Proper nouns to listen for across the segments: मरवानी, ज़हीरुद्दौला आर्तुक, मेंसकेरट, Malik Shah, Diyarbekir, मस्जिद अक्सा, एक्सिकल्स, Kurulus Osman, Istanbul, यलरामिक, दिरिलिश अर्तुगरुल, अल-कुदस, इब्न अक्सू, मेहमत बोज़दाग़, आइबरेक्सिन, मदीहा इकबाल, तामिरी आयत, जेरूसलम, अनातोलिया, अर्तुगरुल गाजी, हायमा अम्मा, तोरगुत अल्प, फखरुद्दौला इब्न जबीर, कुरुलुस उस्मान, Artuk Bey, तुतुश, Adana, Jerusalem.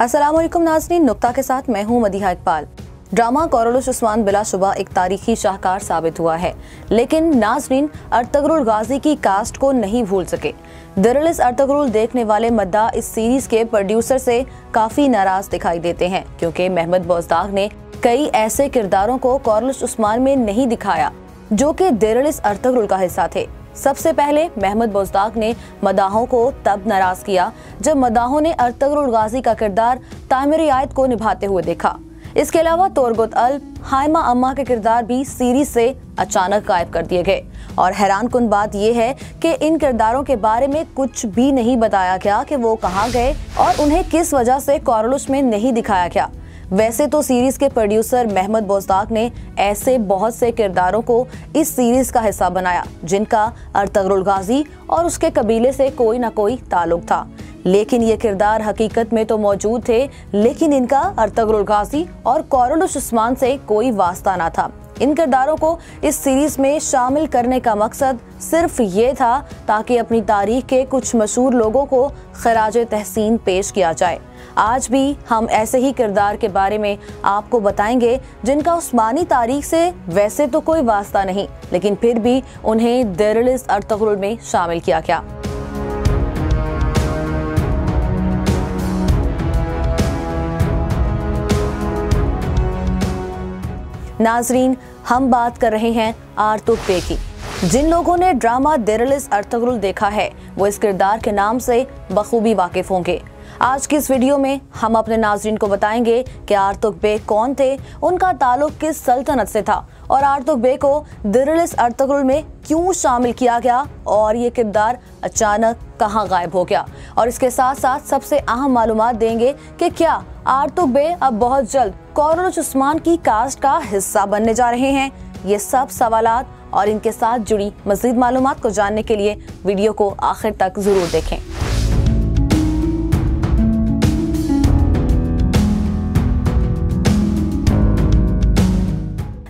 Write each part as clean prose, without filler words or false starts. अस्सलाम वालेकुम नाज़रीन, नुक्ता के साथ मैं हूं मदीहा इकबाल। Drama कुरुलुस उस्मान बिलाशुबा एक तारीखी शाहकार साबित हुआ है, लेकिन नाज़रीन अर्तुगरुल गाजी की कास्ट को नहीं भूल सके। दिरिलिश अर्तुगरुल देखने वाले मद्दा इस सीरीज के प्रोड्यूसर से काफी नाराज दिखाई देते हैं, क्योंकि मेहमत बोज़दाग़ ने कई ऐसे किरदारों को कुरुलुस उस्मान में नहीं दिखाया जो कि दिरिलिश अर्तुगरुल का हिस्सा थे। सबसे पहले मेहमत बोज़दाग़ ने मदाहों को तब नाराज किया जब मदाहों ने अर्तुगरुल गाजी का किरदार तामिरी आयत को निभाते हुए देखा। इसके अलावा तोरगुत अल्प, हायमा अम्मा के किरदार भी सीरीज से अचानक गायब कर दिए गए। और हैरानकुन बात यह है कि इन किरदारों के बारे में कुछ भी नहीं बताया गया कि वो कहाँ गए और उन्हें किस वजह से कुरुलुस में नहीं दिखाया गया। वैसे तो सीरीज के प्रोड्यूसर मेहमत बोज़दाग़ ने ऐसे बहुत से किरदारों को इस सीरीज का हिस्सा बनाया जिनका अर्तुगरुल गाजी और उसके कबीले से कोई ना कोई ताल्लुक था, लेकिन ये किरदार हकीकत में तो मौजूद थे, लेकिन इनका अर्तुगरुल गाजी और कुरुलुस उस्मान से कोई वास्ता ना था। इन किरदारों को इस सीरीज में शामिल करने का मकसद सिर्फ ये था ताकि अपनी तारीख के कुछ मशहूर लोगों को खराज तहसीन पेश किया जाए। आज भी हम ऐसे ही किरदार के बारे में आपको बताएंगे जिनका उस्मानी तारीख से वैसे तो कोई वास्ता नहीं, लेकिन फिर भी उन्हें दिरिलिश अर्तुगरुल में शामिल किया गया। नाजरीन, हम बात कर रहे हैं आर्तुक बे की। जिन लोगों ने ड्रामा दिरिलिश अर्तुगरुल देखा है वो इस किरदार के नाम से बखूबी वाकिफ होंगे। आज की इस वीडियो में हम अपने नाजरीन को बताएंगे कि आर्तुक बे कौन थे, उनका ताल्लुक किस सल्तनत से था और आर्तुक बे को दिरिलिश अर्तुगरुल में क्यों शामिल किया गया और ये किरदार अचानक कहाँ गायब हो गया। और इसके साथ साथ सबसे अहम मालूमात देंगे कि क्या आर्तुक बे अब बहुत जल्द कुरुलुस उस्मान की कास्ट का हिस्सा बनने जा रहे हैं। ये सब सवालात और इनके साथ जुड़ी मजीद मालूमात को जानने के लिए वीडियो को आखिर तक जरूर देखें।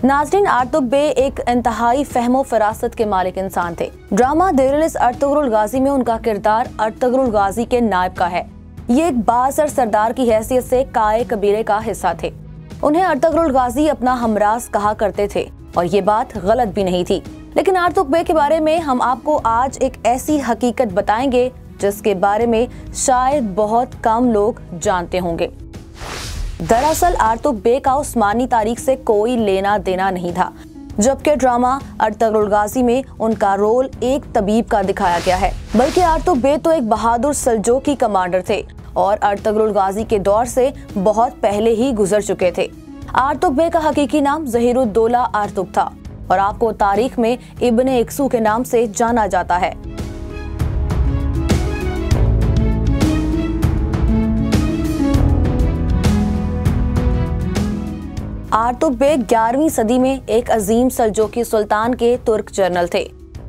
नाज़रीन, आर्तुक बे एक इंतहाई फहमो फरासत के मालिक इंसान थे। ड्रामा दिरिलिश अर्तुगरुल गाजी में उनका किरदार अर्तुगरुल गाजी के नायब का है। ये एक बासर सरदार की हैसियत से काए कबीले का हिस्सा थे। उन्हें अर्तुगरुल गाजी अपना हमराज कहा करते थे और ये बात गलत भी नहीं थी। लेकिन आर्तुक बे के बारे में हम आपको आज एक ऐसी हकीकत बताएंगे जिसके बारे में शायद बहुत कम लोग जानते होंगे। दरअसल आर्तुक बे का उस्मानी तारीख से कोई लेना देना नहीं था, जबकि ड्रामा अर्तुगरुल गाजी में उनका रोल एक तबीब का दिखाया गया है। बल्कि आर्तुक बे तो एक बहादुर सल्जूकी कमांडर थे और अर्तुगरुल गाजी के दौर से बहुत पहले ही गुजर चुके थे। आर्तुक बे का हकीकी नाम ज़हीरुद्दौला आर्तुक था और आपको तारीख में इब्न अक्सू के नाम से जाना जाता है। आर्तुक बे 11वीं सदी में एक अजीम सल्जूकी सुल्तान के तुर्क जनरल थे।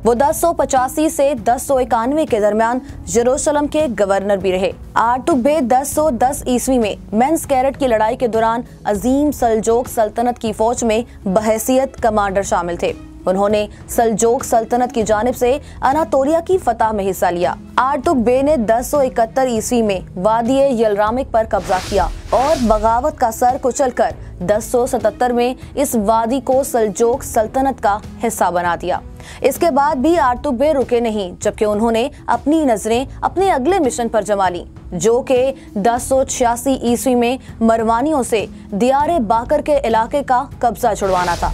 वो 1085 से 1091 के दरमियान जेरूसलम के गवर्नर भी रहे। आर्तुक बे 1010 ईस्वी में मेंसकेरट की लड़ाई के दौरान अजीम सल्जूक सल्तनत की फौज में बहैसियत कमांडर शामिल थे। उन्होंने सल्जूक सल्तनत की जानिब से अनातोलिया की फतह में हिस्सा लिया। आर्तुक बे ने 1071 ईस्वी में वादी यलरामिक पर कब्जा किया और बगावत का सर कुचलकर 1077 में इस वादी को सल्जूक सल्तनत का हिस्सा बना दिया। इसके बाद भी आर्तुक बे रुके नहीं, जबकि उन्होंने अपनी नजरें अपने अगले मिशन पर जमा ली जो कि 1086 ईस्वी में मरवानियों से दियारे बाकर के इलाके का कब्जा छुड़वाना था।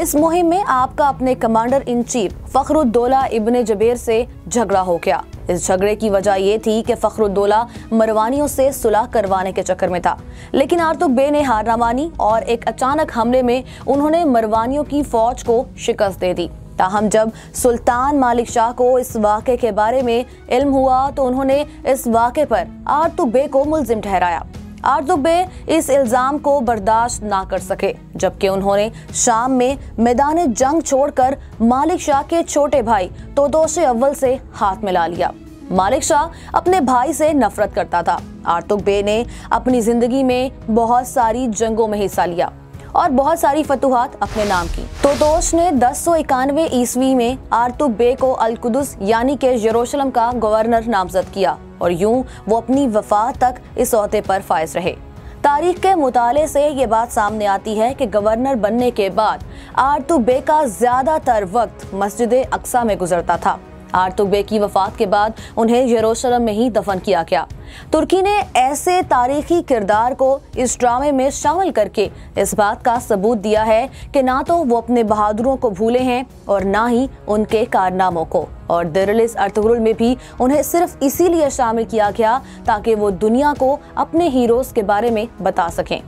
इस मुहिम में आपका अपने commander in chief फखरुद्दौला इब्न जबीर से झगड़ा हो गया। इस झगड़े की वजह ये थी कि फखरुद्दौला मरवानियों से सुलह करवाने के चक्कर में था, लेकिन आर्तुक बे ने हार ना मानी और एक अचानक हमले में उन्होंने मरवानियों की फौज को शिकस्त दे दी। ताहम जब सुल्तान मालिक शाह को इस वाक़े के बारे में इल्म हुआ तो उन्होंने इस वाक़े पर आर्तुक बे को मुलजिम ठहराया। आर्तुक बे इस इल्ज़ाम को बर्दाश्त ना कर सके, जबकि उन्होंने शाम में मैदान जंग छोड़कर मालिक शाह के छोटे भाई तुतुश अव्वल से हाथ मिला लिया। मालिक शाह अपने भाई से नफरत करता था। आर्तुक बे ने अपनी जिंदगी में बहुत सारी जंगों में हिस्सा लिया और बहुत सारी फतुहात अपने नाम की। तुतुश ने 1091 ईस्वी में आर्तुक बे को अल-कुदस यानी के यरूशलेम का गवर्नर नामजद किया और यूं वो अपनी वफात तक इस ओहदे पर फायज रहे। तारीख के मुताले से ये बात सामने आती है कि गवर्नर बनने के बाद आर्तुक बे का ज्यादातर वक्त मस्जिद अक्सा में गुजरता था। आर्तुक बे की वफात के बाद उन्हें यरूशलेम में ही दफन किया गया। तुर्की ने ऐसे तारीखी किरदार को इस ड्रामे में शामिल करके इस बात का सबूत दिया है कि ना तो वो अपने बहादुरों को भूले हैं और ना ही उनके कारनामों को। और दिरिलिस अर्तुगरुल में भी उन्हें सिर्फ इसीलिए शामिल किया गया ताकि वो दुनिया को अपने हीरोज के बारे में बता सकें।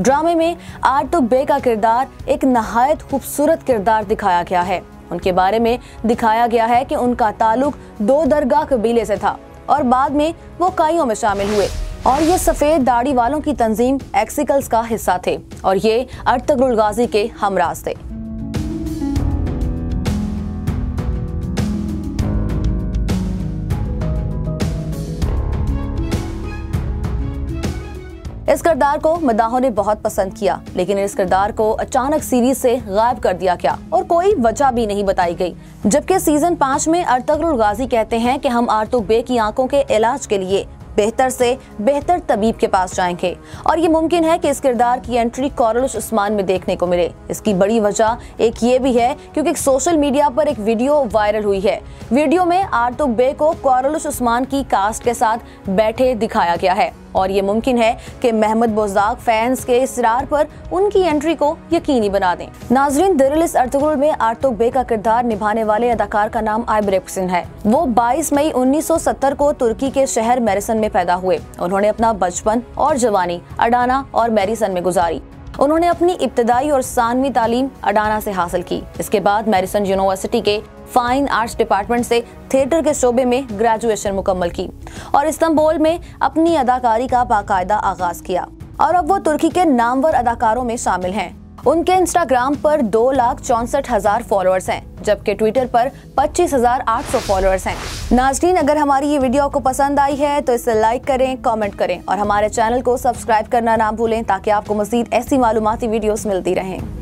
ड्रामे में आर्तुक बे का किरदार एक नहायत खूबसूरत किरदार दिखाया गया है। उनके बारे में दिखाया गया है कि उनका ताल्लुक दो दरगाह कबीले से था और बाद में वो काइयों में शामिल हुए और ये सफेद दाढ़ी वालों की तंजीम एक्सिकल्स का हिस्सा थे और ये अर्तुगरुल गाजी के हमराज थे। इस किरदार को मदाहों ने बहुत पसंद किया, लेकिन इस किरदार को अचानक सीरीज से गायब कर दिया गया और कोई वजह भी नहीं बताई गई। जबकि सीजन 5 में अर्तुगरुल गाजी कहते हैं कि हम आर्तुक बे की आंखों के इलाज के लिए बेहतर से बेहतर तबीब के पास जाएंगे और ये मुमकिन है कि इस किरदार की एंट्री कुरुलुस उस्मान में देखने को मिले। इसकी बड़ी वजह एक ये भी है क्योंकि एक सोशल मीडिया पर एक वीडियो वायरल हुई है। वीडियो में आर्तुक बे को कुरुलुस उस्मान की कास्ट के साथ बैठे दिखाया गया है और ये मुमकिन है कि मेहमत बोज़दाग़ फैंस के इसरार पर उनकी एंट्री को यकीनी बना दें। नाजरीन, दिरिलिस अर्तुगरुल में आर्तुक बे का किरदार निभाने वाले अदाकार का नाम आइबरेक्सिन है। वो 22 मई 1970 को तुर्की के शहर मैरिसन में पैदा हुए। उन्होंने अपना बचपन और जवानी अडाना और मैरिसन में गुजारी। उन्होंने अपनी इब्तदाई और सानवी तालीम अडाना से हासिल की। इसके बाद मैरिसन यूनिवर्सिटी के फाइन आर्ट्स डिपार्टमेंट से थिएटर के शोबे में ग्रेजुएशन मुकम्मल की और इस्तांबुल में अपनी अदाकारी का बाकायदा आगाज किया और अब वो तुर्की के नामवर अदाकारों में शामिल हैं। उनके इंस्टाग्राम पर 2,64,000 फॉलोअर्स हैं, जबकि ट्विटर पर 25,800 फॉलोअर्स हैं। नाज़रीन, अगर हमारी ये वीडियो आपको पसंद आई है तो इसे लाइक करें, कमेंट करें और हमारे चैनल को सब्सक्राइब करना ना भूलें ताकि आपको मज़ीद ऐसी मालूमाती वीडियोस मिलती रहें।